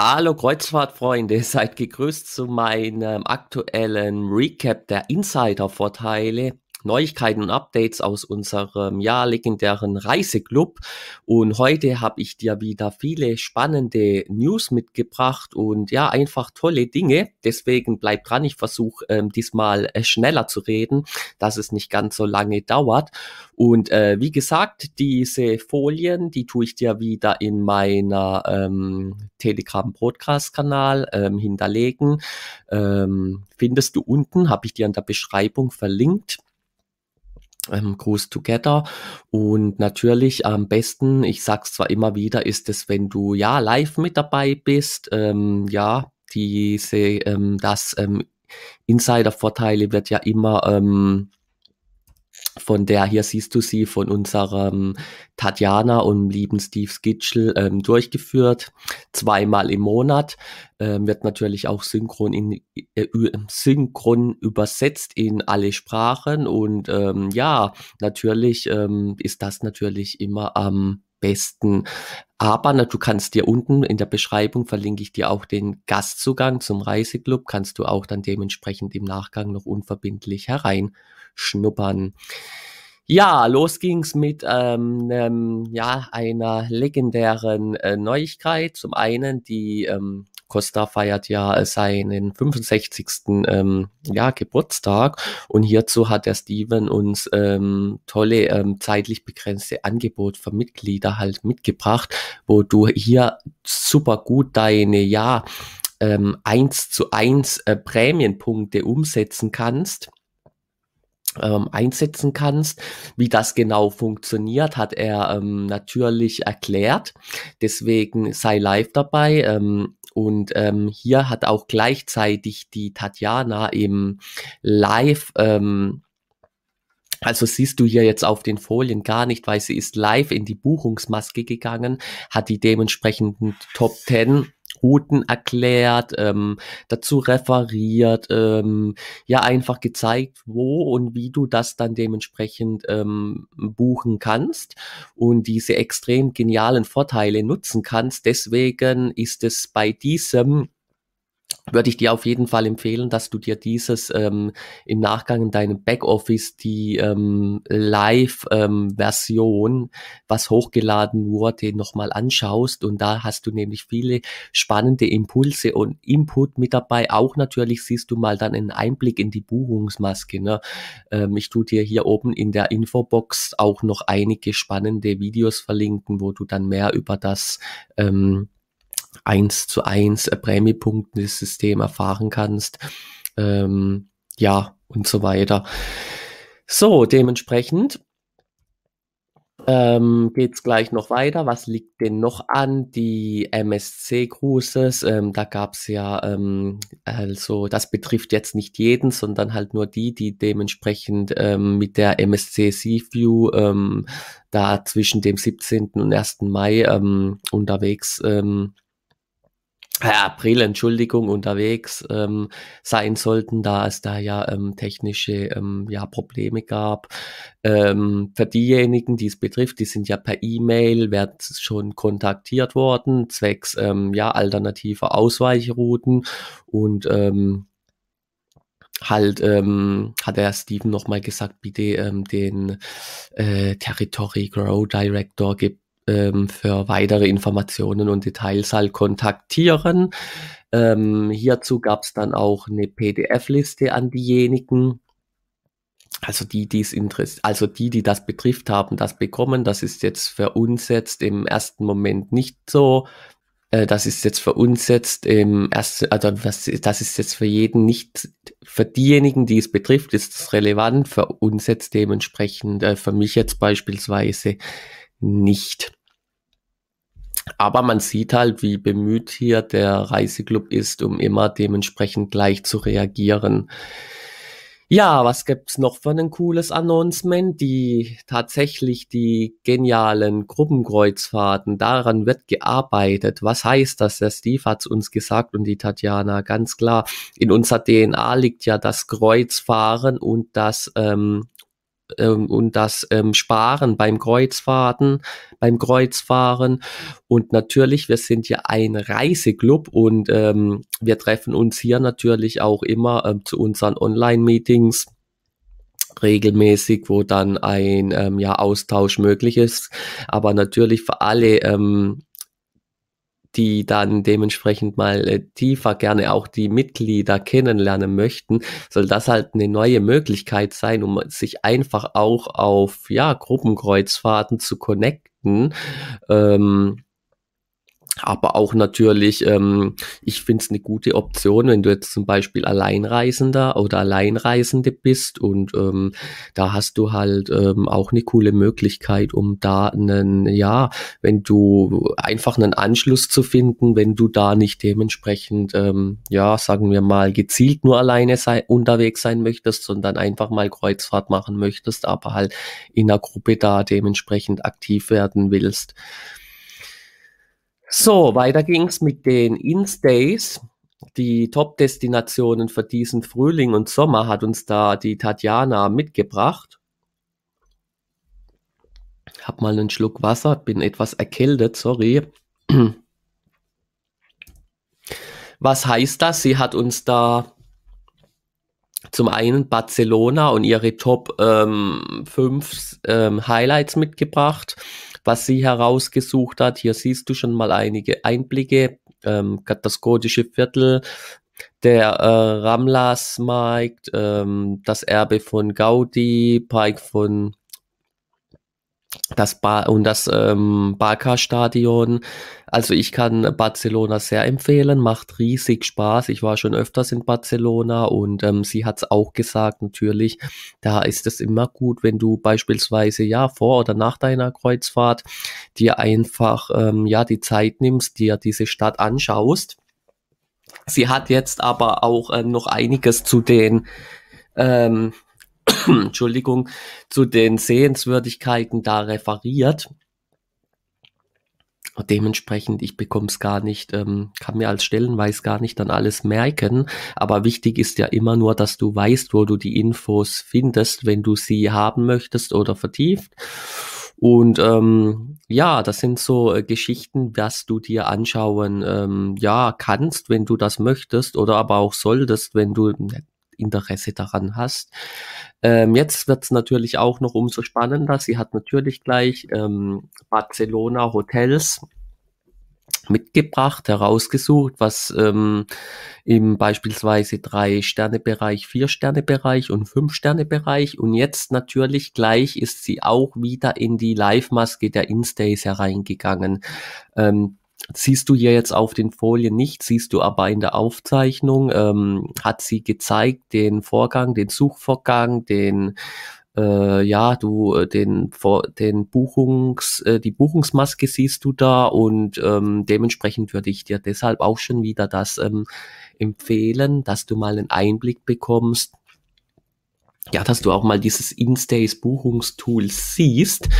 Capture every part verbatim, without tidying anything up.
Hallo Kreuzfahrtfreunde, seid gegrüßt zu meinem aktuellen Recap der Insider-Vorteile, Neuigkeiten und Updates aus unserem ja legendären Reiseclub. Und heute habe ich dir wieder viele spannende News mitgebracht und ja, einfach tolle Dinge. Deswegen bleib dran, ich versuche ähm, diesmal äh, schneller zu reden, dass es nicht ganz so lange dauert. Und äh, wie gesagt, diese Folien, die tue ich dir wieder in meiner ähm, Telegram-Podcast-Kanal ähm, hinterlegen. Ähm, findest du unten, habe ich dir in der Beschreibung verlinkt. Cruise Together. Und natürlich am besten, ich sag's zwar immer wieder, ist es, wenn du ja live mit dabei bist. Ähm, ja, diese ähm, das ähm, Insider-Vorteile wird ja immer ähm, von der, hier siehst du sie, von unserem Tatjana und lieben Steve Skidgel ähm, durchgeführt. Zweimal im Monat. Ähm, wird natürlich auch synchron, in, äh, synchron übersetzt in alle Sprachen. Und ähm, ja, natürlich ähm, ist das natürlich immer am besten. Aber na, du kannst dir unten in der Beschreibung, verlinke ich dir auch den Gastzugang zum Reiseclub, kannst du auch dann dementsprechend im Nachgang noch unverbindlich hereinschnuppern. Ja, los ging's mit ähm, ähm, ja, einer legendären äh, Neuigkeit. Zum einen, die ähm, Costa feiert ja seinen fünfundsechzigsten Ähm, ja, Geburtstag, und hierzu hat der Steven uns ähm, tolle ähm, zeitlich begrenzte Angebot für Mitglieder halt mitgebracht, wo du hier super gut deine ja ähm, eins zu eins äh, Prämienpunkte umsetzen kannst. Ähm, einsetzen kannst. Wie das genau funktioniert, hat er ähm, natürlich erklärt. Deswegen sei live dabei. Ähm, und ähm, hier hat auch gleichzeitig die Tatjana im Live, ähm, also siehst du hier jetzt auf den Folien gar nicht, weil sie ist live in die Buchungsmaske gegangen, hat die dementsprechenden Top zehn Routen erklärt, ähm, dazu referiert, ähm, ja einfach gezeigt, wo und wie du das dann dementsprechend ähm, buchen kannst und diese extrem genialen Vorteile nutzen kannst. Deswegen ist es bei diesem, würde ich dir auf jeden Fall empfehlen, dass du dir dieses ähm, im Nachgang in deinem Backoffice die ähm, Live-Version, ähm, was hochgeladen wurde, nochmal anschaust. Und da hast du nämlich viele spannende Impulse und Input mit dabei. Auch natürlich siehst du mal dann einen Einblick in die Buchungsmaske, ne? Ähm, ich tue dir hier oben in der Infobox auch noch einige spannende Videos verlinken, wo du dann mehr über das ähm, eins zu eins Prämiepunkten das System erfahren kannst, ähm, ja, und so weiter. So, dementsprechend ähm, geht es gleich noch weiter. Was liegt denn noch an? Die M S C Cruises, ähm, da gab es ja, ähm, also das betrifft jetzt nicht jeden, sondern halt nur die, die dementsprechend ähm, mit der M S C Seaview ähm, da zwischen dem siebzehnten und ersten Mai ähm, unterwegs ähm, April, Entschuldigung, unterwegs ähm, sein sollten, da es da ja ähm, technische ähm, ja, Probleme gab. Ähm, für diejenigen, die es betrifft, die sind ja per E-Mail, werden schon kontaktiert worden, zwecks ähm, ja, alternativer Ausweichrouten, und ähm, halt ähm, hat der Steven nochmal gesagt, bitte ähm, den äh, Territory Growth Director gibt für weitere Informationen und Details halt kontaktieren. Ähm, hierzu gab es dann auch eine P D F-Liste an diejenigen, also die, die es interessiert, also die, die das betrifft, haben das bekommen. Das ist jetzt für uns jetzt im ersten Moment nicht so. Äh, das ist jetzt für uns jetzt im ersten, also das, das ist jetzt für jeden nicht. Für diejenigen, die es betrifft, ist es relevant. Für uns jetzt dementsprechend, äh, für mich jetzt beispielsweise nicht. Aber man sieht halt, wie bemüht hier der Reiseclub ist, um immer dementsprechend gleich zu reagieren. Ja, was gibt's noch für ein cooles Announcement? Die tatsächlich die genialen Gruppenkreuzfahrten, daran wird gearbeitet. Was heißt das? Der Steve hat's uns gesagt und die Tatjana, ganz klar. In unserer D N A liegt ja das Kreuzfahren und das ähm, ähm, und das ähm, Sparen beim Kreuzfahrten, beim Kreuzfahren. Und natürlich, wir sind ja ein Reiseclub und ähm, wir treffen uns hier natürlich auch immer ähm, zu unseren Online-Meetings regelmäßig, wo dann ein ähm, ja, Austausch möglich ist. Aber natürlich für alle, ähm, die dann dementsprechend mal äh, tiefer gerne auch die Mitglieder kennenlernen möchten, soll das halt eine neue Möglichkeit sein, um sich einfach auch auf ja, Gruppenkreuzfahrten zu connecten. Ähm, aber auch natürlich, ähm, ich finde es eine gute Option, wenn du jetzt zum Beispiel Alleinreisender oder Alleinreisende bist und ähm, da hast du halt ähm, auch eine coole Möglichkeit, um da einen, ja, wenn du einfach einen Anschluss zu finden, wenn du da nicht dementsprechend, ähm, ja, sagen wir mal, gezielt nur alleine sei, unterwegs sein möchtest, sondern einfach mal Kreuzfahrt machen möchtest, aber halt in einer Gruppe da dementsprechend aktiv werden willst. So, weiter ging's mit den Instays. Die Top-Destinationen für diesen Frühling und Sommer hat uns da die Tatjana mitgebracht. Hab mal einen Schluck Wasser, bin etwas erkältet, sorry. Was heißt das? Sie hat uns da zum einen Barcelona und ihre Top ähm, fünf ähm, Highlights mitgebracht, was sie herausgesucht hat. Hier siehst du schon mal einige Einblicke. Ähm, das gotische Viertel, der äh, Ramlasmarkt, ähm, das Erbe von Gaudi, Park von das Bar und das ähm, Barca-Stadion. Also ich kann Barcelona sehr empfehlen, macht riesig Spaß. Ich war schon öfters in Barcelona und ähm, sie hat es auch gesagt, natürlich, da ist es immer gut, wenn du beispielsweise ja vor oder nach deiner Kreuzfahrt dir einfach ähm, ja die Zeit nimmst, dir diese Stadt anschaust. Sie hat jetzt aber auch äh, noch einiges zu den ähm, Entschuldigung, zu den Sehenswürdigkeiten da referiert. Dementsprechend, ich bekomme es gar nicht, ähm, kann mir als Stellenweise gar nicht dann alles merken, aber wichtig ist ja immer nur, dass du weißt, wo du die Infos findest, wenn du sie haben möchtest oder vertieft. Und ähm, ja, das sind so äh, Geschichten, was du dir anschauen ähm, ja, kannst, wenn du das möchtest oder aber auch solltest, wenn du Interesse daran hast. Ähm, jetzt wird es natürlich auch noch umso spannender. Sie hat natürlich gleich ähm, Barcelona Hotels mitgebracht, herausgesucht, was ähm, im beispielsweise drei Sterne Bereich, vier Sterne Bereich und fünf Sterne Bereich. Und jetzt natürlich gleich ist sie auch wieder in die Live-Maske der Instays hereingegangen. Ähm, Siehst du hier jetzt auf den Folien nicht, siehst du aber in der Aufzeichnung, ähm, hat sie gezeigt, den Vorgang, den Suchvorgang, den, äh, ja, du, den, den Buchungs, äh, die Buchungsmaske siehst du da und ähm, dementsprechend würde ich dir deshalb auch schon wieder das ähm, empfehlen, dass du mal einen Einblick bekommst. Ja, dass du auch mal dieses Instays Buchungstool siehst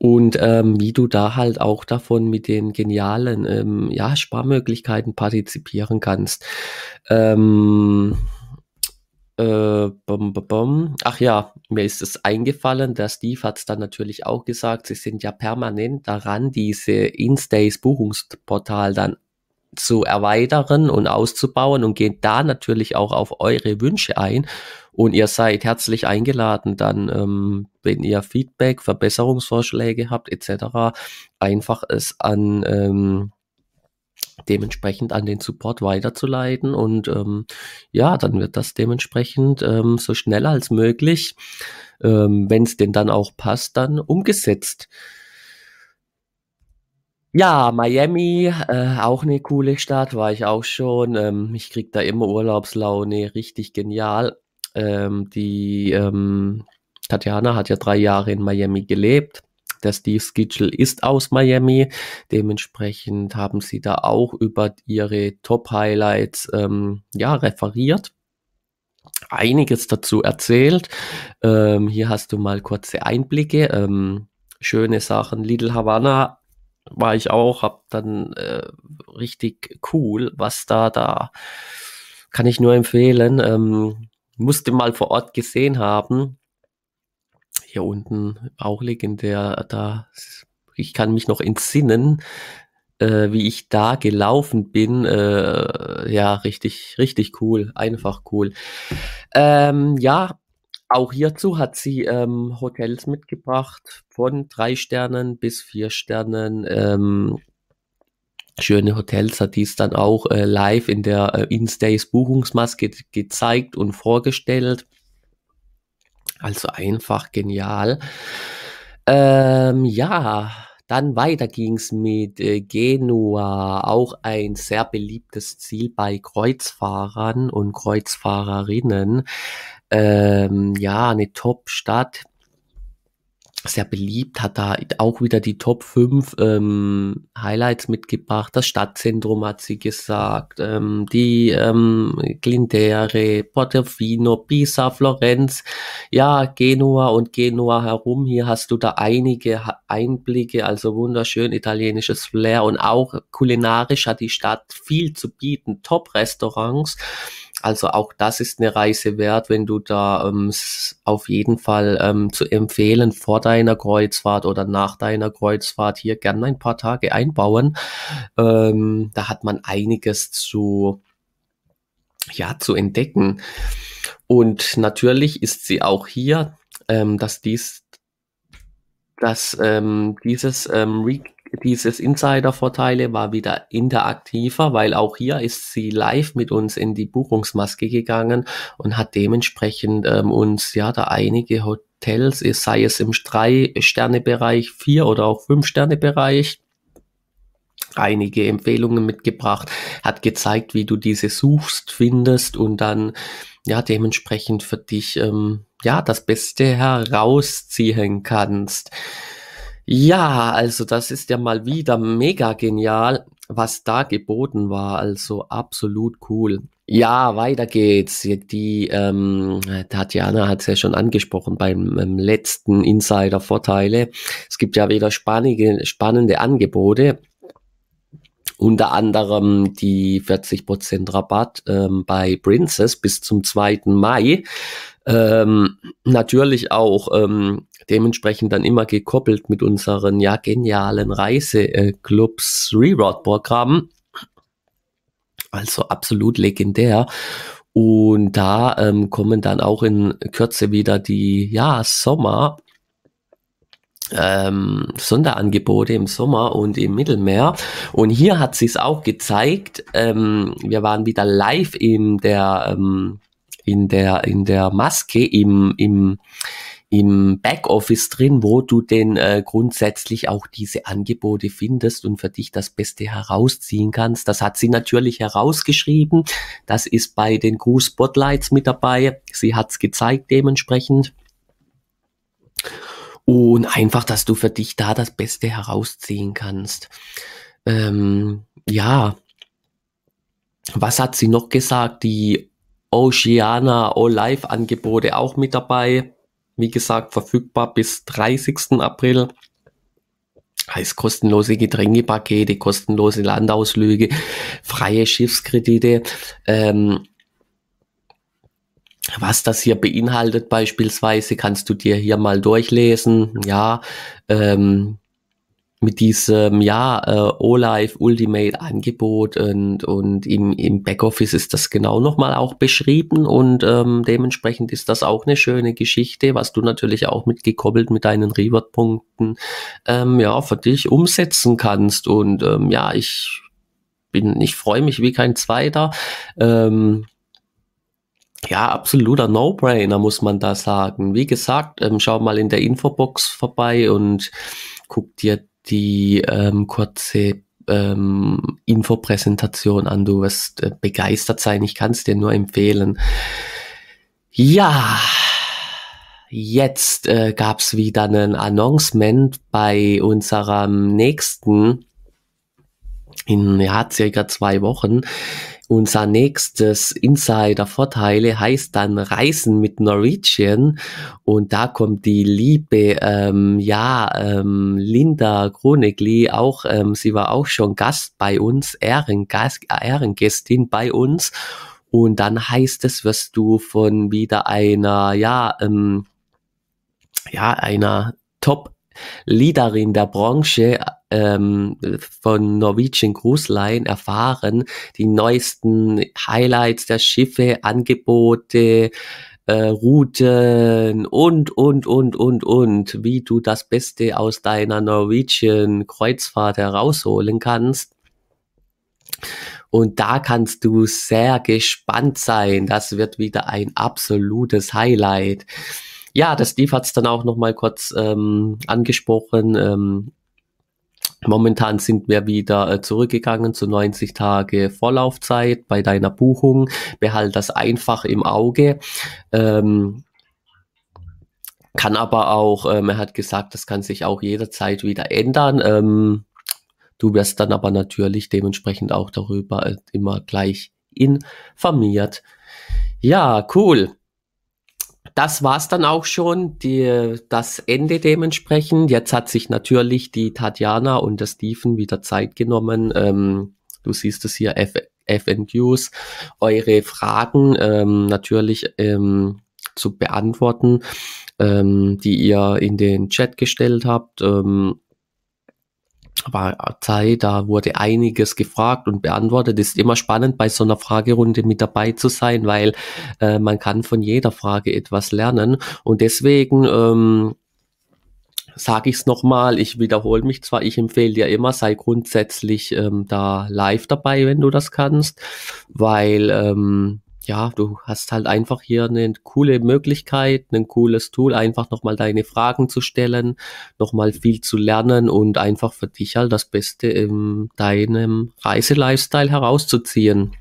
und ähm, wie du da halt auch davon mit den genialen ähm, ja, Sparmöglichkeiten partizipieren kannst. Ähm, äh, bom, bom, bom. Ach ja, mir ist es eingefallen, der Steve hat es dann natürlich auch gesagt, sie sind ja permanent daran, diese Instays Buchungsportal dann zu erweitern und auszubauen und gehen da natürlich auch auf eure Wünsche ein und ihr seid herzlich eingeladen, dann ähm, wenn ihr Feedback, Verbesserungsvorschläge habt et cetera, einfach es an ähm, dementsprechend an den Support weiterzuleiten und ähm, ja, dann wird das dementsprechend ähm, so schnell als möglich, ähm, wenn es denn dann auch passt, dann umgesetzt. Ja, Miami, äh, auch eine coole Stadt, war ich auch schon. Ähm, ich kriege da immer Urlaubslaune, richtig genial. Ähm, die ähm, Tatjana hat ja drei Jahre in Miami gelebt. Der Steve Skidgel ist aus Miami. Dementsprechend haben sie da auch über ihre Top-Highlights ähm, ja, referiert. Einiges dazu erzählt. Ähm, hier hast du mal kurze Einblicke. Ähm, schöne Sachen, Little Havana. War ich auch, hab dann äh, richtig cool, was da, da kann ich nur empfehlen, ähm, musste mal vor Ort gesehen haben. hier unten im Aulig, in der, da, ich kann mich noch entsinnen, äh, wie ich da gelaufen bin. Äh, ja, richtig, richtig cool, einfach cool. Ähm, ja, auch hierzu hat sie ähm, Hotels mitgebracht, von drei Sternen bis vier Sternen. Ähm, schöne Hotels hat dies dann auch äh, live in der äh, Instays Buchungsmaske ge gezeigt und vorgestellt. Also einfach genial. Ähm, ja, dann weiter ging's mit äh, Genua, auch ein sehr beliebtes Ziel bei Kreuzfahrern und Kreuzfahrerinnen. Ähm, ja, eine Top-Stadt, sehr beliebt, hat da auch wieder die Top fünf ähm, Highlights mitgebracht. Das Stadtzentrum hat sie gesagt, ähm, die ähm, Cinque Terre, Portofino, Pisa, Florenz, ja, Genua und Genua herum. Hier hast du da einige Einblicke, also wunderschön italienisches Flair, und auch kulinarisch hat die Stadt viel zu bieten, Top-Restaurants. Also auch das ist eine Reise wert, wenn du da ähm, auf jeden Fall ähm, zu empfehlen, vor deiner Kreuzfahrt oder nach deiner Kreuzfahrt hier gerne ein paar Tage einbauen. Ähm, da hat man einiges zu, ja, zu entdecken. Und natürlich ist sie auch hier, ähm, dass dies, dass ähm, dieses ähm, Dieses Insider-Vorteile war wieder interaktiver, weil auch hier ist sie live mit uns in die Buchungsmaske gegangen und hat dementsprechend ähm, uns ja da einige Hotels, sei es im drei Sterne Bereich, vier oder auch fünf Sterne Bereich, einige Empfehlungen mitgebracht, hat gezeigt, wie du diese suchst, findest und dann ja dementsprechend für dich ähm, ja das Beste herausziehen kannst. Ja, also das ist ja mal wieder mega genial, was da geboten war. Also absolut cool. Ja, weiter geht's. Die ähm, Tatjana hat es ja schon angesprochen beim, beim letzten Insider-Vorteile. Es gibt ja wieder spannige, spannende Angebote. Unter anderem die vierzig Prozent Rabatt ähm, bei Princess bis zum zweiten Mai. Ähm, natürlich auch ähm, dementsprechend dann immer gekoppelt mit unseren ja genialen Reiseclubs Reroute-Programm. Also absolut legendär. Und da ähm, kommen dann auch in Kürze wieder die ja Sommer ähm, Sonderangebote im Sommer und im Mittelmeer. Und hier hat sie es auch gezeigt. Ähm, wir waren wieder live in der ähm, in der, in der Maske im, im, im Backoffice drin, wo du denn äh, grundsätzlich auch diese Angebote findest und für dich das Beste herausziehen kannst. Das hat sie natürlich herausgeschrieben. Das ist bei den Cruise Spotlights mit dabei. Sie hat es gezeigt dementsprechend. Und einfach, dass du für dich da das Beste herausziehen kannst. Ähm, ja. Was hat sie noch gesagt? Die Oceania All-Live-Angebote auch mit dabei. Wie gesagt, verfügbar bis dreißigsten April. Heißt kostenlose Getränkepakete, kostenlose Landausflüge, freie Schiffskredite. Ähm, was das hier beinhaltet beispielsweise, kannst du dir hier mal durchlesen. Ja, ähm, mit diesem, ja, äh, O-Life Ultimate Angebot und, und im, im Backoffice ist das genau nochmal auch beschrieben und ähm, dementsprechend ist das auch eine schöne Geschichte, was du natürlich auch mitgekoppelt mit deinen Reward-Punkten ähm, ja, für dich umsetzen kannst. Und ähm, ja, ich bin, ich freue mich wie kein Zweiter. Ähm, Ja, absoluter No-Brainer, muss man da sagen. Wie gesagt, ähm, schau mal in der Infobox vorbei und guck dir die ähm, kurze ähm, Infopräsentation an. Du wirst äh, begeistert sein. Ich kann es dir nur empfehlen. Ja, jetzt äh, gab es wieder einen Announcement bei unserem nächsten, in ja, circa zwei Wochen. Unser nächstes Insider-Vorteile heißt dann Reisen mit Norwegian und da kommt die liebe ähm, ja ähm, Linda Kronegli auch, ähm, sie war auch schon Gast bei uns, Ehrengast, Ehrengästin bei uns und dann heißt es, wirst du von wieder einer ja ähm, ja, einer Top-Leaderin der Branche ähm, von Norwegian Cruise Line erfahren, die neuesten Highlights der Schiffe, Angebote, Äh, Routen und, und, und, und, und, wie du das Beste aus deiner Norwegian-Kreuzfahrt herausholen kannst. Und da kannst du sehr gespannt sein. Das wird wieder ein absolutes Highlight. Ja, das Steve hat es dann auch nochmal kurz ähm, angesprochen. Ähm, Momentan sind wir wieder zurückgegangen zu neunzig Tage Vorlaufzeit bei deiner Buchung. Behalt das einfach im Auge. Ähm, kann aber auch, ähm, er hat gesagt, das kann sich auch jederzeit wieder ändern. Ähm, du wirst dann aber natürlich dementsprechend auch darüber immer gleich informiert. Ja, cool. Das war's dann auch schon, die, das Ende dementsprechend. Jetzt hat sich natürlich die Tatjana und der Steven wieder Zeit genommen. Ähm, du siehst es hier, F N Qs, eure Fragen ähm, natürlich ähm, zu beantworten, ähm, die ihr in den Chat gestellt habt. Ähm, war Zeit, da wurde einiges gefragt und beantwortet. Ist immer spannend, bei so einer Fragerunde mit dabei zu sein, weil äh, man kann von jeder Frage etwas lernen. Und deswegen ähm, sage ich es nochmal, ich wiederhole mich zwar, ich empfehle dir immer, sei grundsätzlich ähm, da live dabei, wenn du das kannst, weil ähm, ja, du hast halt einfach hier eine coole Möglichkeit, ein cooles Tool, einfach nochmal deine Fragen zu stellen, nochmal viel zu lernen und einfach für dich halt das Beste in deinem Reiselifestyle herauszuziehen.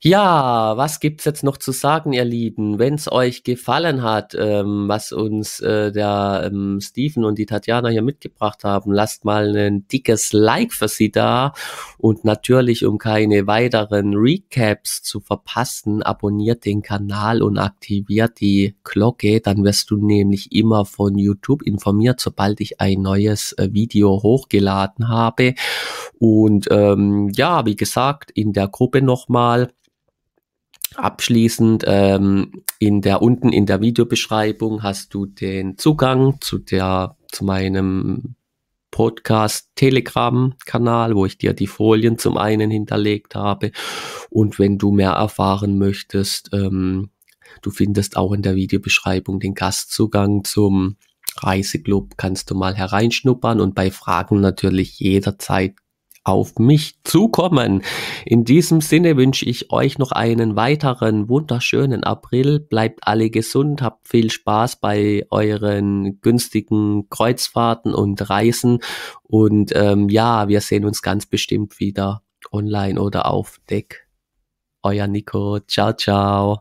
Ja, was gibt's jetzt noch zu sagen, ihr Lieben? Wenn's euch gefallen hat, ähm, was uns äh, der ähm, Steven und die Tatjana hier mitgebracht haben, lasst mal ein dickes Like für sie da. Und natürlich, um keine weiteren Recaps zu verpassen, abonniert den Kanal und aktiviert die Glocke. Dann wirst du nämlich immer von YouTube informiert, sobald ich ein neues äh, Video hochgeladen habe. Und ähm, ja, wie gesagt, in der Gruppe nochmal. Abschließend, ähm, in der, unten in der Videobeschreibung hast du den Zugang zu der, zu meinem Podcast-Telegram-Kanal, wo ich dir die Folien zum einen hinterlegt habe. Und wenn du mehr erfahren möchtest, ähm, du findest auch in der Videobeschreibung den Gastzugang zum Reiseclub, kannst du mal hereinschnuppern und bei Fragen natürlich jederzeit auf mich zukommen. In diesem Sinne wünsche ich euch noch einen weiteren wunderschönen April. Bleibt alle gesund, habt viel Spaß bei euren günstigen Kreuzfahrten und Reisen. Und ähm, ja, wir sehen uns ganz bestimmt wieder online oder auf Deck. Euer Nico. Ciao, ciao.